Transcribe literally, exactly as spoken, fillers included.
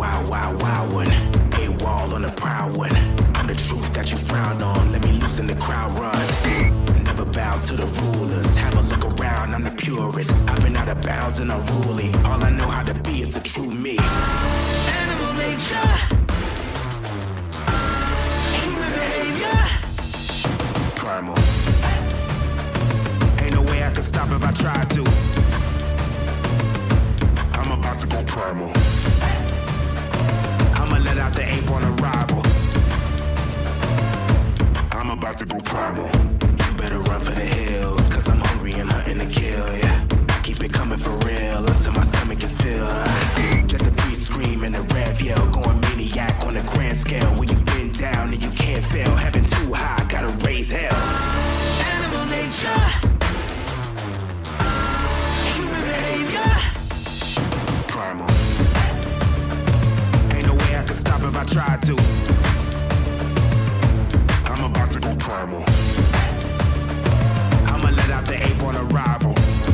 wild, wild, wild one. Hit wall on the proud one. I'm the truth that you frown on. Let me loosen the crowd runs. Never bow to the rulers. Have a look around, I'm the purest. I've been out of bounds and unruly. All I know how to be is the true me. Animal nature. Primal. Ain't no way I can stop if I try to. I'm about to go primal. I'ma let out the ape on arrival. I'm about to go primal. You better run for the hills, cause I'm hungry and hunting to kill, yeah. I keep it coming for real until my stomach is filled. Get the priest scream and the rev yell, going maniac on a grand scale. When you bend down and you can't fail, heaven too high, gotta raise hell. Animal nature, human behavior, primal. Ain't no way I can stop if I try to. I'm about to go primal. I'ma let out the ape on arrival.